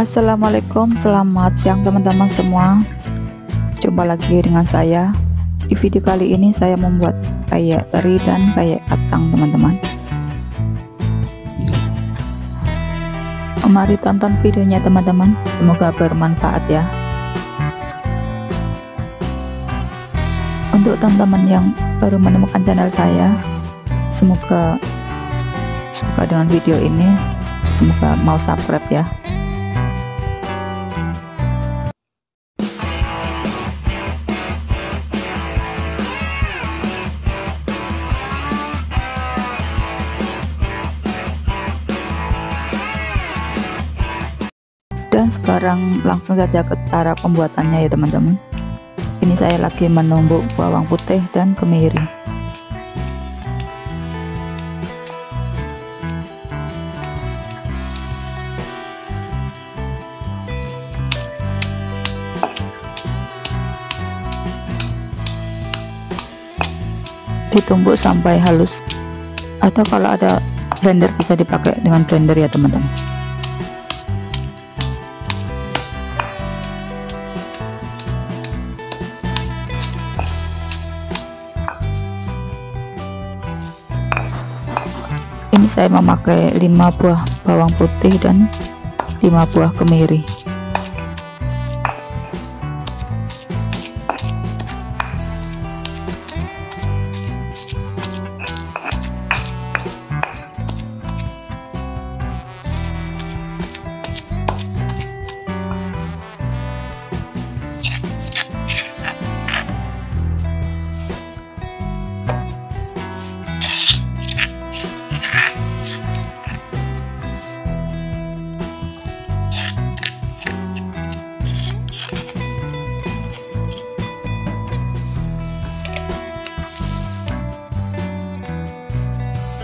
Assalamualaikum, selamat siang teman-teman semua. Coba lagi dengan saya. Di video kali ini saya membuat kayak teri dan kayak kacang, teman-teman. Mari tonton videonya, teman-teman. Semoga bermanfaat ya. Untuk teman-teman yang baru menemukan channel saya, semoga suka dengan video ini, semoga mau subscribe ya. Dan sekarang langsung saja ke cara pembuatannya ya teman-teman. Ini saya lagi menumbuk bawang putih dan kemiri. Ditumbuk sampai halus, atau kalau ada blender bisa dipakai dengan blender ya teman-teman. Saya memakai 5 buah bawang putih dan 5 buah kemiri.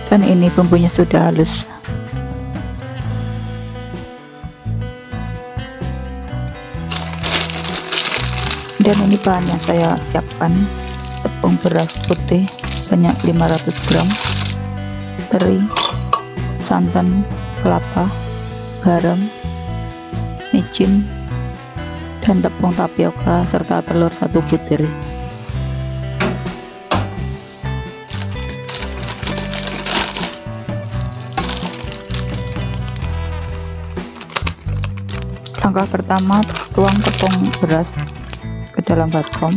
Dan ini bumbunya sudah halus. Dan ini bahan yang saya siapkan: tepung beras putih banyak 500 gram, teri, santan, kelapa, garam, micin, dan tepung tapioka serta telur 1 butir. Langkah pertama, tuang tepung beras ke dalam baskom.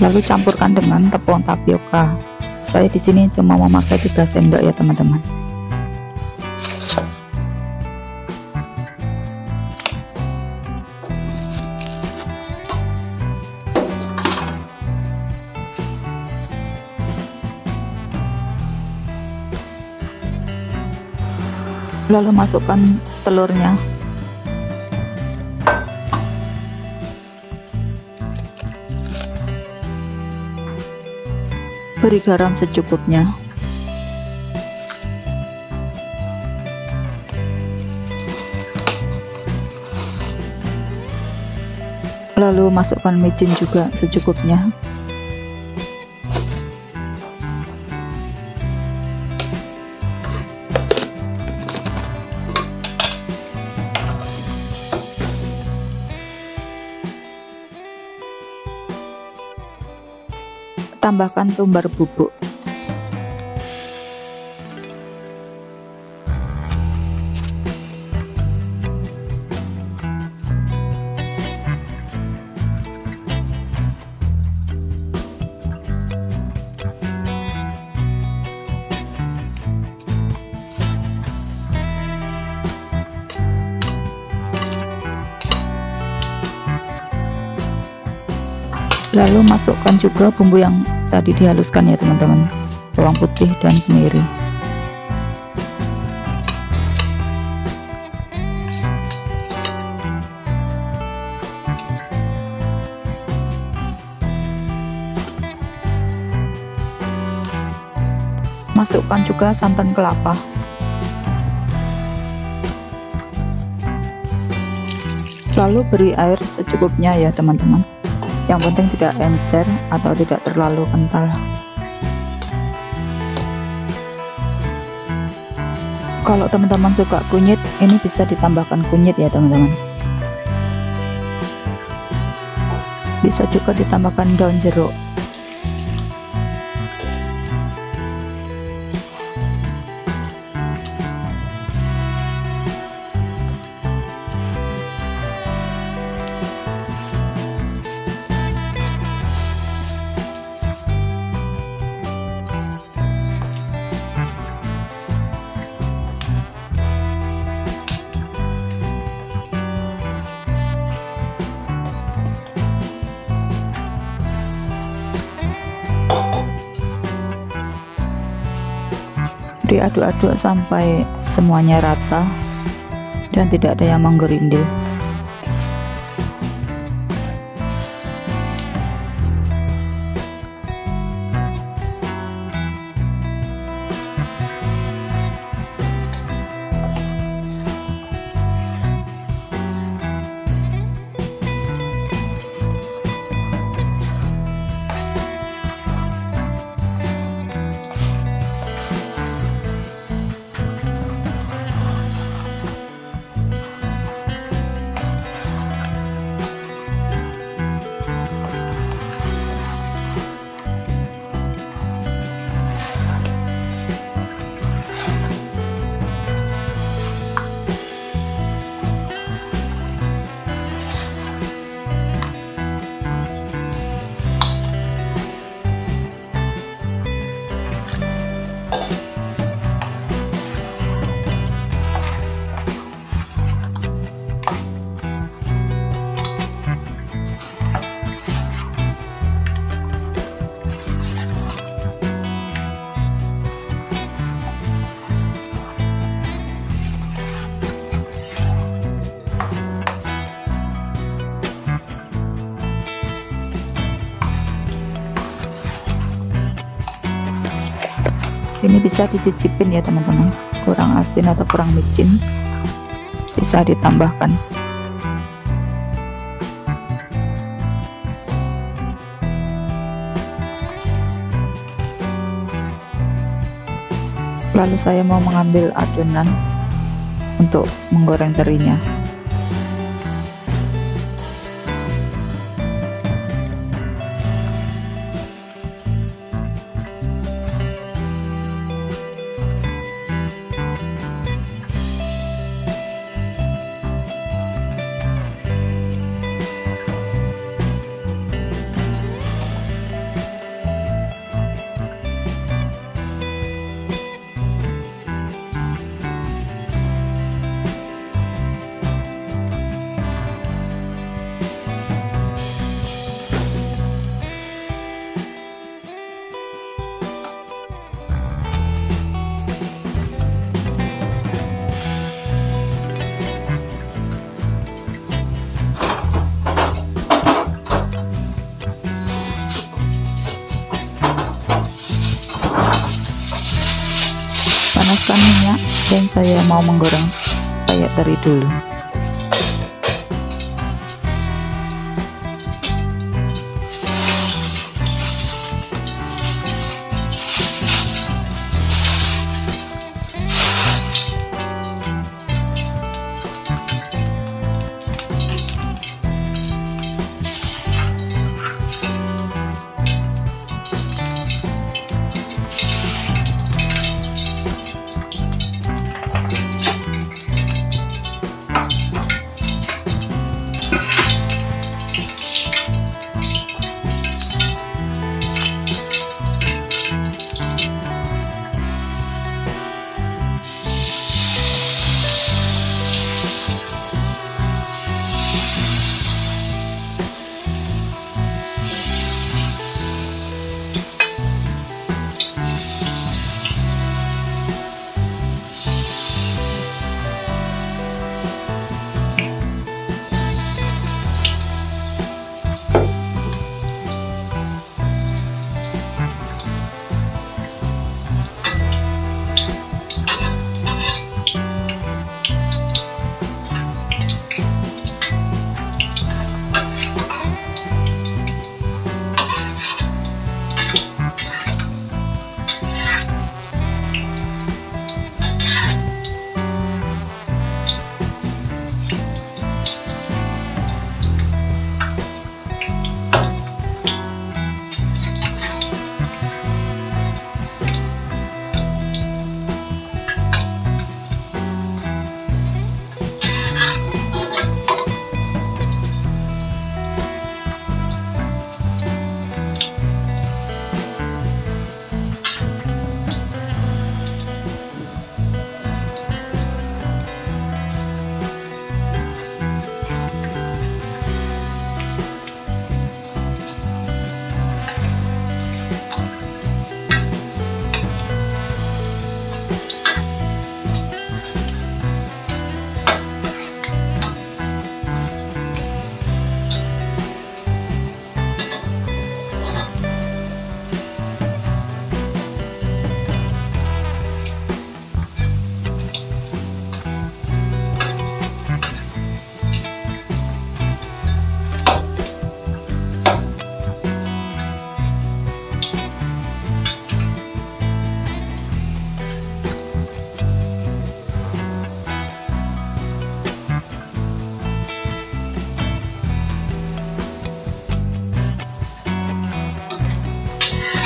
Lalu campurkan dengan tepung tapioka. Saya di sini cuma memakai 3 sendok ya teman-teman. Lalu masukkan telurnya. Beri garam secukupnya. Lalu masukkan micin juga secukupnya. Tambahkan tumbar bubuk. Lalu masukkan juga bumbu yang tadi dihaluskan ya teman-teman, bawang putih dan kemiri. Masukkan juga santan kelapa. Lalu beri air secukupnya ya teman-teman, yang penting tidak encer atau tidak terlalu kental. Kalau teman-teman suka kunyit, ini bisa ditambahkan kunyit ya teman-teman. Bisa juga ditambahkan daun jeruk. Diaduk-aduk sampai semuanya rata dan tidak ada yang menggerindil. Ini bisa dicicipin ya teman-teman, kurang asin atau kurang micin bisa ditambahkan. Lalu saya mau mengambil adonan untuk menggoreng terinya. Panaskan minyak dan saya mau menggoreng ayam teri dulu.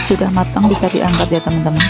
sudah matang, bisa diangkat ya teman-teman.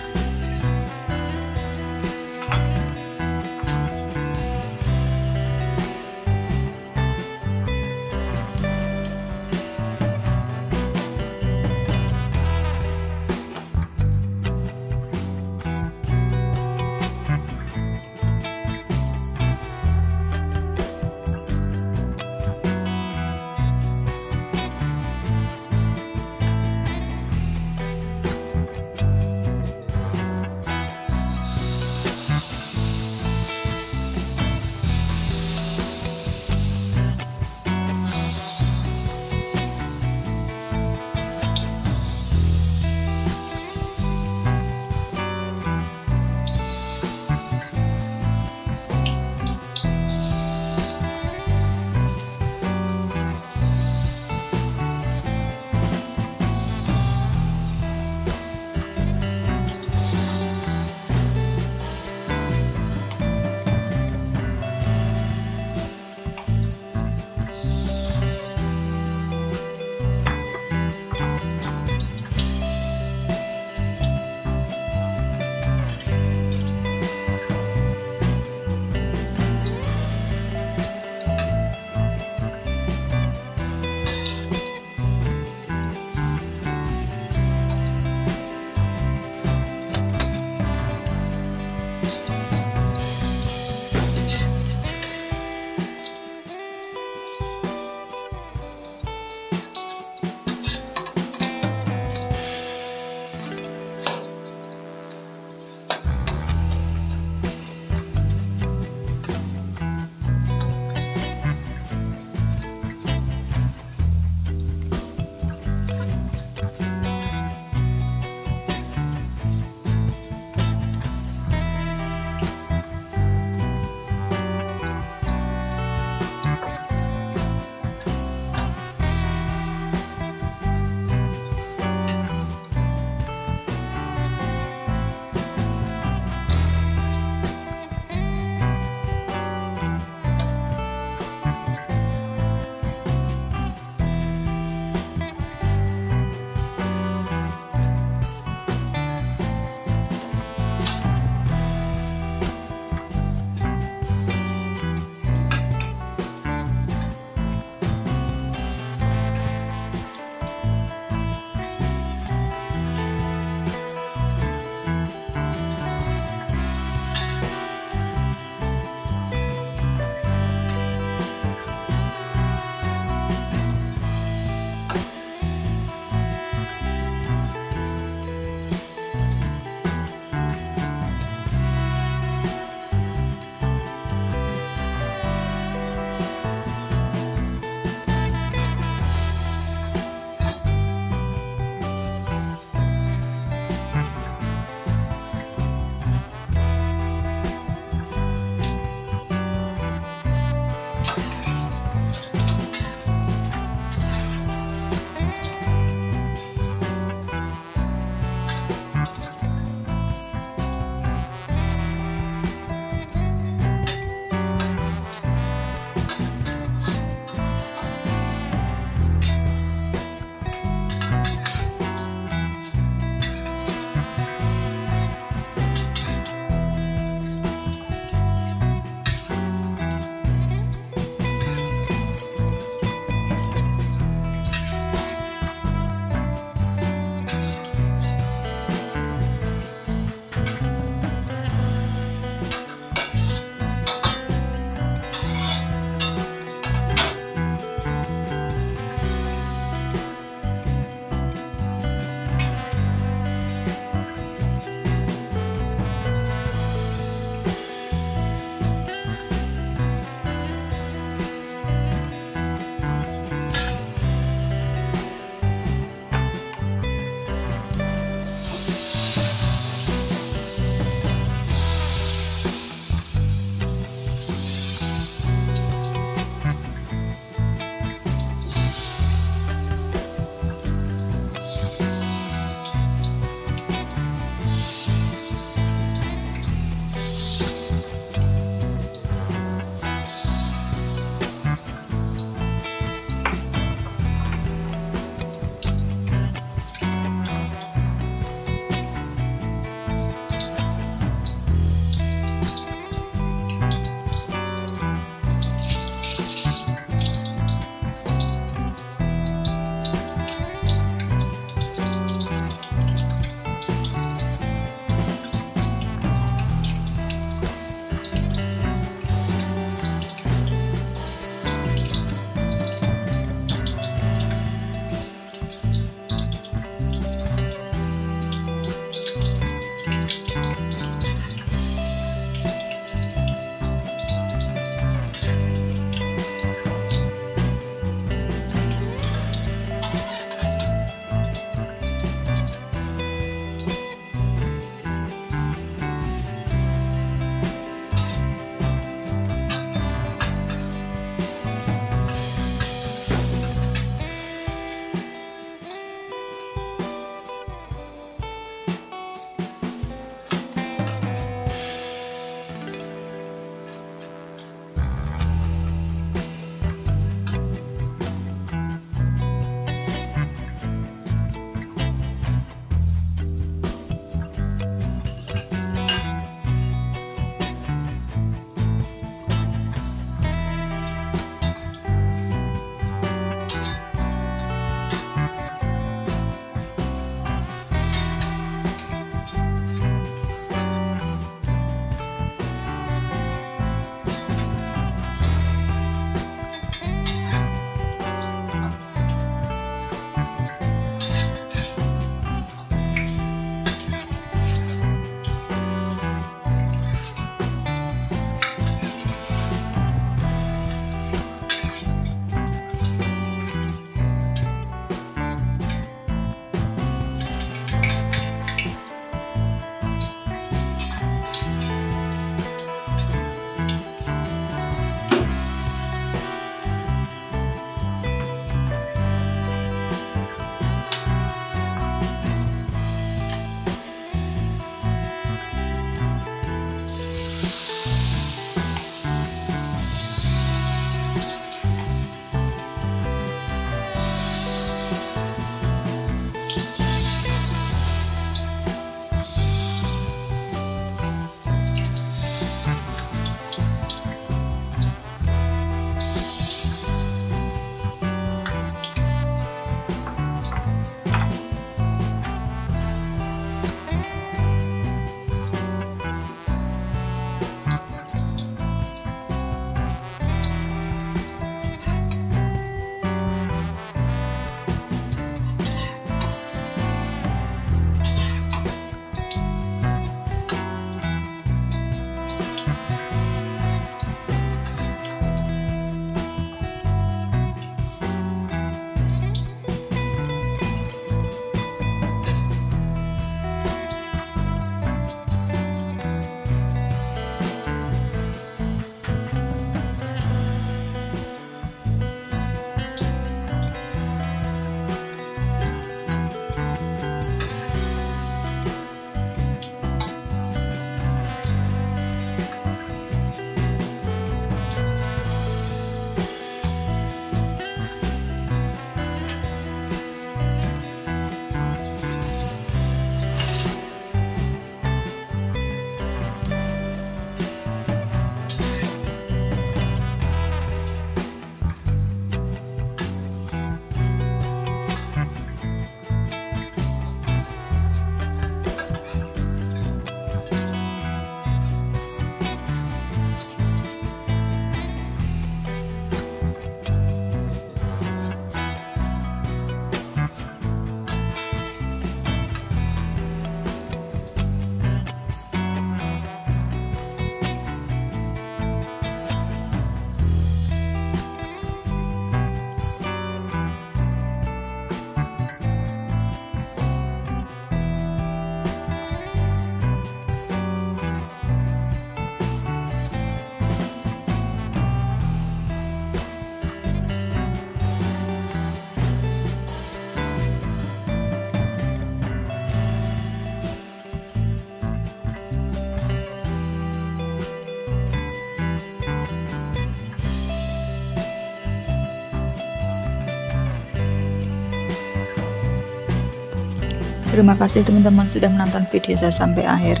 Terima kasih teman-teman sudah menonton video saya sampai akhir.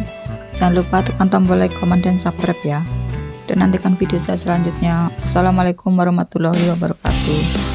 Jangan lupa tekan tombol like, comment, dan subscribe ya. Dan nantikan video saya selanjutnya. Assalamualaikum warahmatullahi wabarakatuh.